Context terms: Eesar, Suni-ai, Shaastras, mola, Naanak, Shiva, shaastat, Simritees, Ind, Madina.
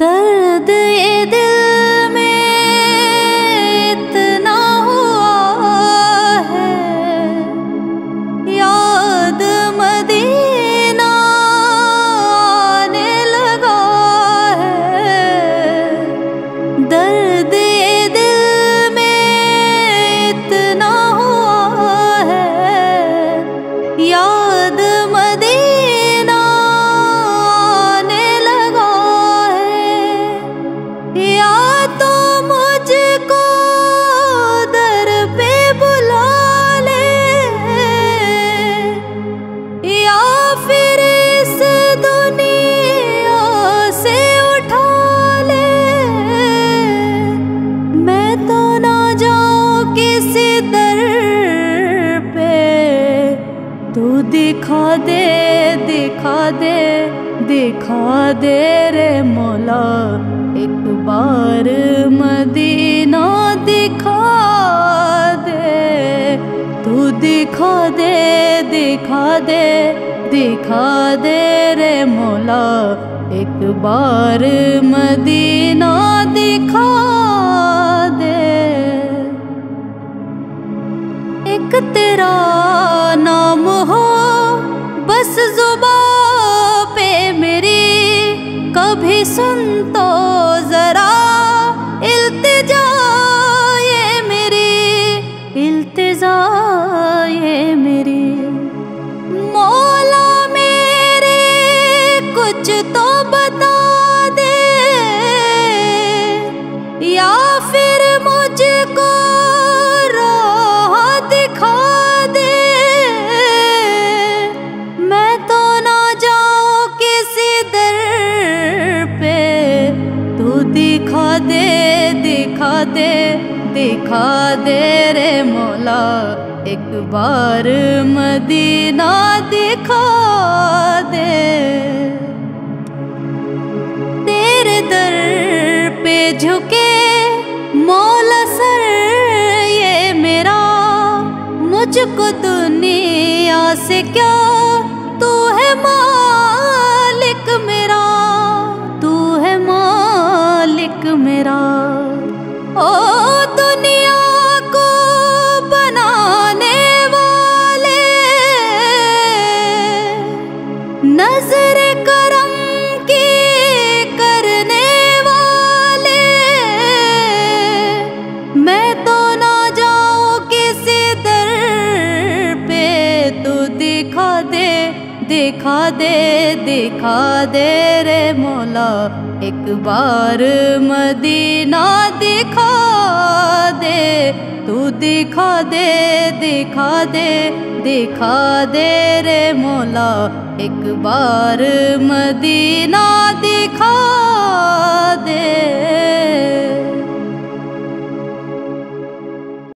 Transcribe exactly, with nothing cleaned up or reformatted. दर्द ये दिल में इतना हुआ है, याद मदीना आने लगा है। दर्द ये दिल में इतना हुआ है, याद मदीना दिखा दे दिखा दे दिखा दे रे मौला एक बार मदीना दिखा दे। तू दिखा दे दिखा दे दिखा दे रे मौला एक बार मदीना दिखा दे। एक तेरा नाम हो बस जुबा पे मेरी, कभी सुन तो जरा इल्तिजा ये मेरी, इल्तिजा ये मेरी। मौला मेरे कुछ तो बता दे, या फिर मुझको दिखा दे दिखा दे दिखा दे रे मौला एक बार मदीना दिखा दे। तेरे दर पे झुके मौला सर ये मेरा, मुझको दुनिया से क्या तू है मालिक मेरा, तू है मालिक मेरा। ओ दुनिया को बनाने वाले, नजर करम की करने वाले, मैं तो ना जाऊं किसी दर पे। तू दिखा दे दिखा दे दिखा दे रे मौला एक बार मदीना दिखा दे। तू दिखा दे दिखा दे दिखा दे रे मौला एक बार मदीना दिखा।